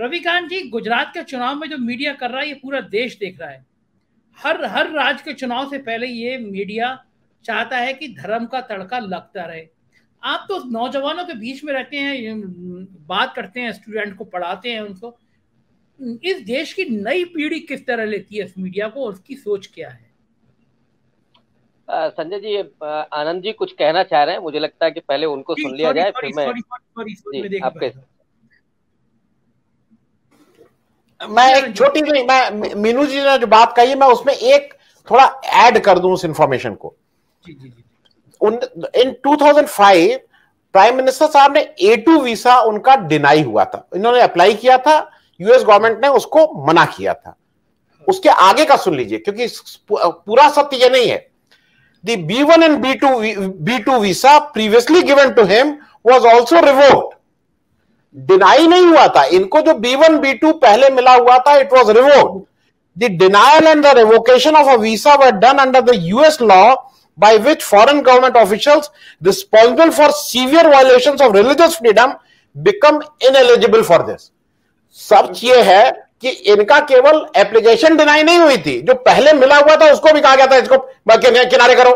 रविकांत जी, गुजरात के चुनाव में जो मीडिया कर रहा है ये पूरा देश देख रहा है। हर राज्य के चुनाव से पहले ये मीडिया चाहता है कि धर्म का तड़का लगता रहे। आप तो नौजवानों के बीच में रहते हैं, बात करते हैं, स्टूडेंट को पढ़ाते हैं उनको। इस देश की नई पीढ़ी किस तरह लेती है इस मीडिया को, उसकी सोच क्या है? संजय जी, आनंद जी कुछ कहना चाह रहे हैं, मुझे लगता है कि पहले उनको सुन लिया जाए। फिर मैं एक छोटी सी, मैं मिनू जी ने जो बात कही है, मैं उसमें एक थोड़ा ऐड कर दूं उस इंफॉर्मेशन को। इन 2005 प्राइम मिनिस्टर साहब ने A2 वीसा उनका डिनाई हुआ था। इन्होंने अप्लाई किया था, यूएस गवर्नमेंट ने उसको मना किया था। उसके आगे का सुन लीजिए, क्योंकि पूरा सत्य ये नहीं है। The B1 and B2 visa previously given to him was also revoked. Deny नहीं हुआ था इनको, जो B1 B2 पहले मिला हुआ था it was revoked. The denial and the revocation of a visa were done under the US law by which foreign government officials responsible for severe violations of religious freedom become ineligible for this. सच ये है कि इनका केवल application deny नहीं हुई थी, जो पहले मिला हुआ था उसको भी कहा गया था इसको किनारे करो।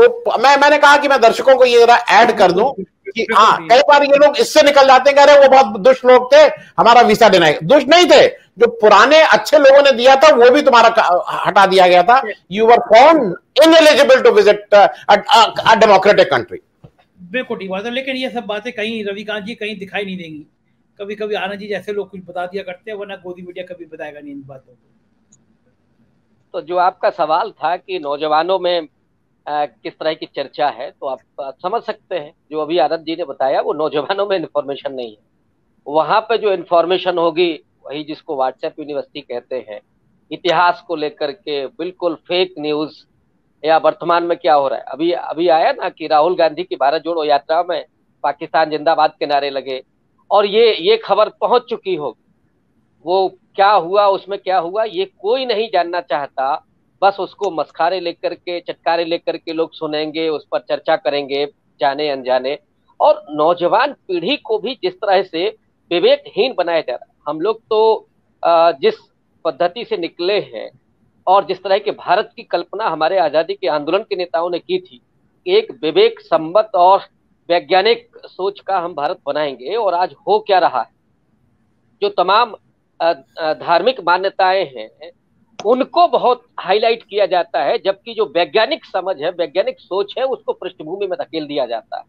तो मैंने कहा कि मैं दर्शकों को ये जरा ऐड कर दूं कि हाँ, कई बार ये लोग इससे निकल जाते हैं, कह रहे वो बहुत दुष्ट लोग थे, हमारा वीसा डिनाई। दुष्ट नहीं थे, जो पुराने अच्छे लोगों ने दिया था वो भी तुम्हारा हटा दिया गया था। You are found ineligible to visit a democratic country. बिल्कुल ठीक बात है, लेकिन ये सब बातें कहीं रविकांत जी कहीं दिखाई नहीं देंगी। कभी कभी आनंद जी जैसे लोग कुछ बता दिया करते हैं, वरना गोदी मीडिया कभी बताएगा नहीं इन बातों को। तो जो आपका सवाल था कि नौजवानों में किस तरह की चर्चा है, तो आप समझ सकते हैं जो अभी आनंद जी ने बताया, वो नौजवानों में इन्फॉर्मेशन नहीं है। वहाँ पे जो इन्फॉर्मेशन होगी वही, जिसको व्हाट्सएप यूनिवर्सिटी कहते हैं, इतिहास को लेकर के बिल्कुल फेक न्यूज, या वर्तमान में क्या हो रहा है। अभी आया ना कि राहुल गांधी की भारत जोड़ो यात्रा में पाकिस्तान जिंदाबाद के नारे लगे, और ये खबर पहुंच चुकी होगी। वो क्या हुआ, उसमें क्या हुआ, ये कोई नहीं जानना चाहता। बस उसको मस्खरे लेकर के, चटकारे लेकर के लोग सुनेंगे, उस पर चर्चा करेंगे जाने अनजाने। और नौजवान पीढ़ी को भी जिस तरह से विवेकहीन बनाया जा रहा है, हम लोग तो जिस पद्धति से निकले हैं और जिस तरह के भारत की कल्पना हमारे आज़ादी के आंदोलन के नेताओं ने की थी, एक विवेक सम्मत और वैज्ञानिक सोच का हम भारत बनाएंगे। और आज हो क्या रहा है, जो तमाम धार्मिक मान्यताएं हैं उनको बहुत हाईलाइट किया जाता है, जबकि जो वैज्ञानिक समझ है, वैज्ञानिक सोच है, उसको पृष्ठभूमि में धकेल दिया जाता है।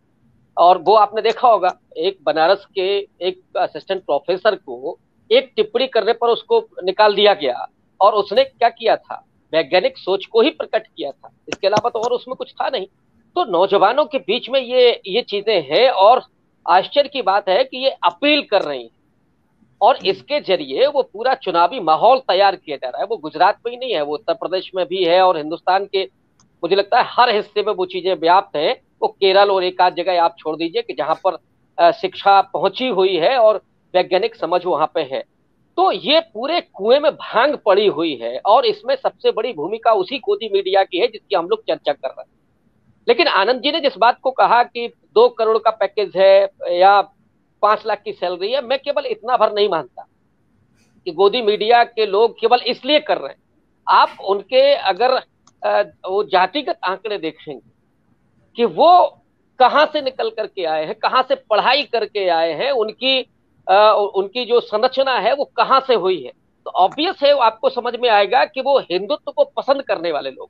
और वो आपने देखा होगा, एक बनारस के एक असिस्टेंट प्रोफेसर को एक टिप्पणी करने पर उसको निकाल दिया गया, और उसने क्या किया था, वैज्ञानिक सोच को ही प्रकट किया था, इसके अलावा तो और उसमें कुछ था नहीं। तो नौजवानों के बीच में ये चीजें हैं, और आश्चर्य की बात है कि ये अपील कर रही हैं, और इसके जरिए वो पूरा चुनावी माहौल तैयार किया जा रहा है। वो गुजरात में ही नहीं है, वो उत्तर प्रदेश में भी है, और हिंदुस्तान के मुझे लगता है हर हिस्से में वो चीजें व्याप्त हैं। वो केरल और एक आध जगह आप छोड़ दीजिए कि जहाँ पर शिक्षा पहुंची हुई है और वैज्ञानिक समझ वहाँ पे है। तो ये पूरे कुएं में भांग पड़ी हुई है, और इसमें सबसे बड़ी भूमिका उसी गोदी मीडिया की है जिसकी हम लोग चर्चा कर रहे हैं। लेकिन आनंद जी ने जिस बात को कहा कि 2 करोड़ का पैकेज है या 5 लाख की सैलरी है, मैं केवल इतना भर नहीं मानता कि गोदी मीडिया के लोग केवल इसलिए कर रहे हैं। आप उनके अगर वो जातिगत आंकड़े देखेंगे कि वो कहाँ से निकल करके आए हैं, कहाँ से पढ़ाई करके आए हैं, उनकी जो संरचना है वो कहाँ से हुई है, तो ऑब्वियस है आपको समझ में आएगा कि वो हिंदुत्व को पसंद करने वाले लोग,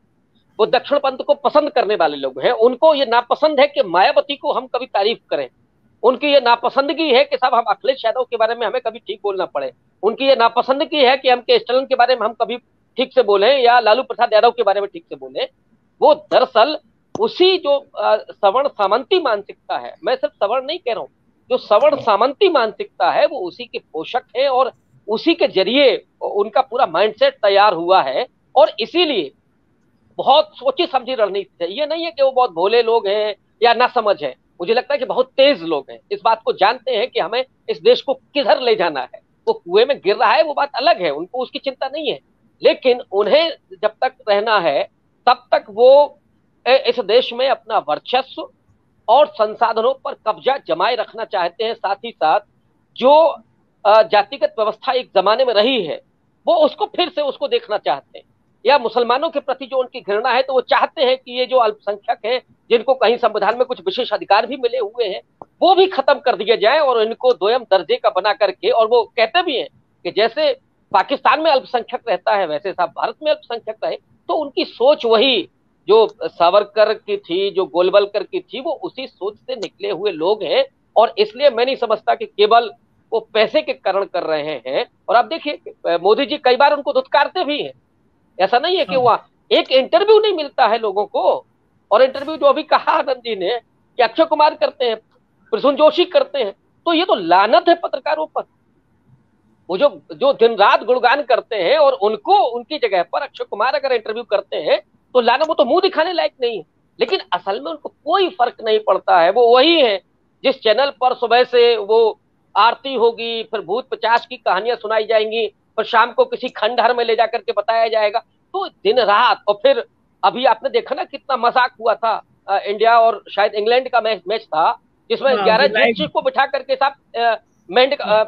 वो दक्षिण पंथ को पसंद करने वाले लोग हैं। उनको ये नापसंद है कि मायावती को हम कभी तारीफ करें, उनकी ये नापसंदगी है कि साहब हम अखिलेश यादव के बारे में हमें कभी ठीक बोलना पड़े, उनकी ये नापसंदगी है कि हम के स्टालिन के बारे में हम कभी ठीक से बोलें, या लालू प्रसाद यादव के बारे में ठीक से बोलें। वो दरअसल उसी जो सवर्ण सामंती मानसिकता है, मैं सिर्फ सवर्ण नहीं कह रहा हूँ, जो सवर्ण सामंती मानसिकता है वो उसी के पोषक है, और उसी के जरिए उनका पूरा माइंडसेट तैयार हुआ है। और इसीलिए बहुत सोची समझी रणनीति है। ये नहीं है कि वो बहुत भोले लोग हैं या ना समझ हैं, मुझे लगता है कि बहुत तेज लोग हैं, इस बात को जानते हैं कि हमें इस देश को किधर ले जाना है। वो कुएं में गिर रहा है वो बात अलग है, उनको उसकी चिंता नहीं है, लेकिन उन्हें जब तक रहना है तब तक वो इस देश में अपना वर्चस्व और संसाधनों पर कब्जा जमाए रखना चाहते हैं। साथ ही साथ जो जातिगत व्यवस्था एक जमाने में रही है वो उसको फिर से उसको देखना चाहते हैं, या मुसलमानों के प्रति जो उनकी घृणा है तो वो चाहते हैं कि ये जो अल्पसंख्यक है जिनको कहीं संविधान में कुछ विशेष अधिकार भी मिले हुए हैं वो भी खत्म कर दिए जाए और इनको दोयम दर्जे का बना करके, और वो कहते भी हैं कि जैसे पाकिस्तान में अल्पसंख्यक रहता है वैसे साहब भारत में अल्पसंख्यक रहे। तो उनकी सोच वही जो सावरकर की थी, जो गोलवलकर की थी, वो उसी सोच से निकले हुए लोग हैं और इसलिए मैं नहीं समझता कि केवल वो पैसे के कारण कर रहे हैं। और आप देखिए मोदी जी कई बार उनको धुतकारते भी हैं, ऐसा नहीं है कि वहाँ एक इंटरव्यू नहीं मिलता है लोगों को, और इंटरव्यू जो अभी कहा आनंद जी ने कि अक्षय कुमार करते हैं, प्रसून जोशी करते हैं, तो ये तो लानत है पत्रकारों पर। वो जो दिन रात गुणगान करते हैं और उनको उनकी जगह पर अक्षय कुमार अगर इंटरव्यू करते हैं तो लाना वो तो मुंह दिखाने लायक नहीं है, लेकिन असल में उनको कोई फर्क नहीं पड़ता है। वो वही है जिस चैनल पर सुबह से वो आरती होगी, फिर भूत 50 की कहानियां सुनाई जाएंगी, फिर शाम को किसी खंडहर में ले जाकर के बताया जाएगा, तो दिन रात। और फिर अभी आपने देखा ना कितना मजाक हुआ था, इंडिया और शायद इंग्लैंड का मैच था जिसमें 11 जज को बिठा करके साहब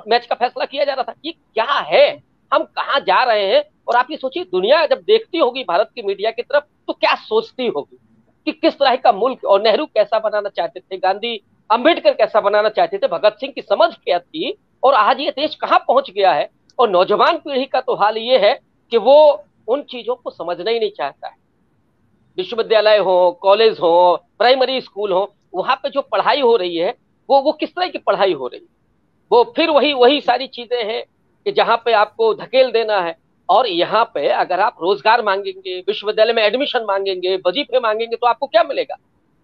मैच का फैसला किया जा रहा था। ये क्या है, हम कहाँ जा रहे हैं? और आप ये सोचिए दुनिया जब देखती होगी भारत की मीडिया की तरफ तो क्या सोचती होगी कि किस तरह का मुल्क, और नेहरू कैसा बनाना चाहते थे, गांधी अम्बेडकर कैसा बनाना चाहते थे, भगत सिंह की समझ क्या थी, और आज ये देश कहाँ पहुंच गया है। और नौजवान पीढ़ी का तो हाल ये है कि वो उन चीजों को समझना ही नहीं चाहता है। विश्वविद्यालय हो, कॉलेज हो, प्राइमरी स्कूल हो, वहां पे जो पढ़ाई हो रही है वो किस तरह की पढ़ाई हो रही है, वो फिर वही सारी चीजें हैं कि जहाँ पे आपको धकेल देना है। और यहाँ पे अगर आप रोजगार मांगेंगे, विश्वविद्यालय में एडमिशन मांगेंगे, वजीफे मांगेंगे, तो आपको क्या मिलेगा?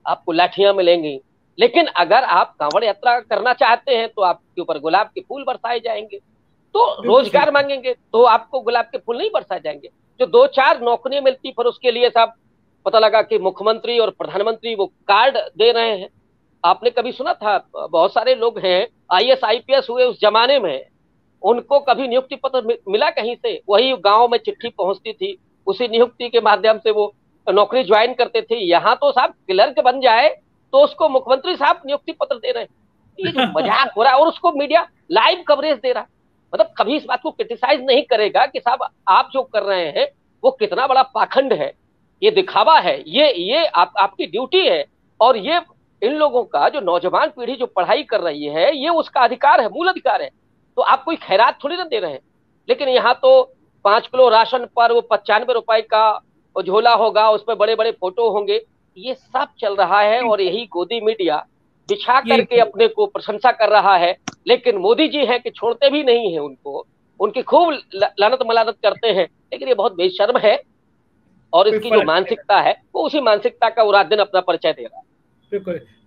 आपको लाठियां मिलेंगी। लेकिन अगर आप कांवड़ यात्रा करना चाहते हैं तो आपके ऊपर गुलाब के फूल बरसाए जाएंगे। तो रोजगार मांगेंगे तो आपको गुलाब के फूल नहीं बरसाए जाएंगे। जो 2-4 नौकरियां मिलती पर उसके लिए साहब पता लगा कि मुख्यमंत्री और प्रधानमंत्री वो कार्ड दे रहे हैं। आपने कभी सुना था बहुत सारे लोग हैं IAS IPS हुए उस जमाने में, उनको कभी नियुक्ति पत्र मिला कहीं से? वही गांव में चिट्ठी पहुंचती थी, उसी नियुक्ति के माध्यम से वो नौकरी ज्वाइन करते थे। यहाँ तो साहब क्लर्क बन जाए तो उसको मुख्यमंत्री साहब नियुक्ति पत्र दे रहे हैं। ये जो मजाक हो रहा है, और उसको मीडिया लाइव कवरेज दे रहा है। मतलब कभी इस बात को क्रिटिसाइज नहीं करेगा कि साहब आप जो कर रहे हैं वो कितना बड़ा पाखंड है, ये दिखावा है, ये आपकी ड्यूटी है। और ये इन लोगों का जो नौजवान पीढ़ी जो पढ़ाई कर रही है ये उसका अधिकार है, मूल अधिकार है। तो आप कोई खैरात थोड़ी ना दे रहे हैं। लेकिन यहाँ तो 5 किलो राशन पर वो 95 रुपए का झोला होगा, उसमें बड़े बड़े फोटो होंगे, ये सब चल रहा है। और यही गोदी मीडिया बिछा करके अपने को प्रशंसा कर रहा है। लेकिन मोदी जी हैं कि छोड़ते भी नहीं हैं उनको, उनकी खूब लानत मलानत करते हैं। लेकिन ये बहुत बेशर्म है और इसकी जो मानसिकता है वो उसी मानसिकता का वो रात दिन अपना परिचय दे रहा है।